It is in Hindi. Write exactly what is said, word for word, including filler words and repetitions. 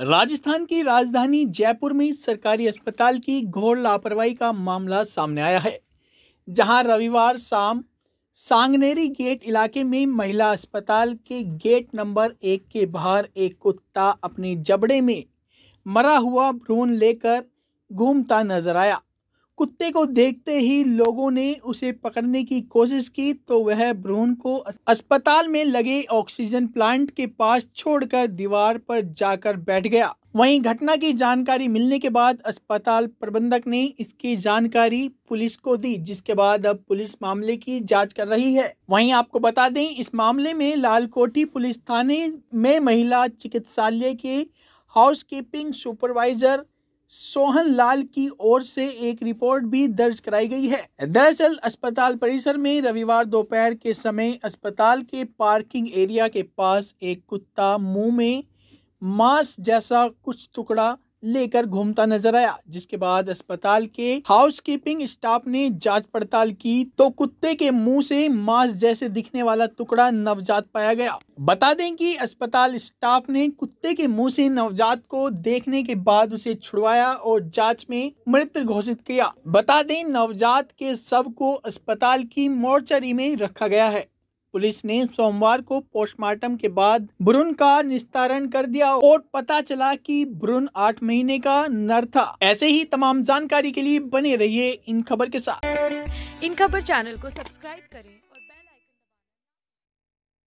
राजस्थान की राजधानी जयपुर में सरकारी अस्पताल की घोर लापरवाही का मामला सामने आया है, जहां रविवार शाम सांगानेरी गेट इलाके में महिला अस्पताल के गेट नंबर एक के बाहर एक कुत्ता अपने जबड़े में मरा हुआ भ्रूण लेकर घूमता नजर आया। कुत्ते को देखते ही लोगों ने उसे पकड़ने की कोशिश की तो वह भ्रूण को अस्पताल में लगे ऑक्सीजन प्लांट के पास छोड़कर दीवार पर जाकर बैठ गया। वहीं घटना की जानकारी मिलने के बाद अस्पताल प्रबंधक ने इसकी जानकारी पुलिस को दी, जिसके बाद अब पुलिस मामले की जांच कर रही है। वहीं आपको बता दें, इस मामले में लालकोठी पुलिस थाने में महिला चिकित्सालय के हाउसकीपिंग सुपरवाइजर सोहन लाल की ओर से एक रिपोर्ट भी दर्ज कराई गई है। दरअसल अस्पताल परिसर में रविवार दोपहर के समय अस्पताल के पार्किंग एरिया के पास एक कुत्ता मुंह में मांस जैसा कुछ टुकड़ा लेकर घूमता नजर आया, जिसके बाद अस्पताल के हाउसकीपिंग स्टाफ ने जांच पड़ताल की तो कुत्ते के मुंह से मांस जैसे दिखने वाला टुकड़ा नवजात पाया गया। बता दें कि अस्पताल स्टाफ ने कुत्ते के मुंह से नवजात को देखने के बाद उसे छुड़वाया और जांच में मृत घोषित किया। बता दें, नवजात के शव को अस्पताल की मोर्चरी में रखा गया है। पुलिस ने सोमवार को पोस्टमार्टम के बाद भ्रूण का निस्तारण कर दिया और पता चला कि भ्रूण आठ महीने का नर था। ऐसे ही तमाम जानकारी के लिए बने रहिए इन खबर के साथ। इन खबर चैनल को सब्सक्राइब करें।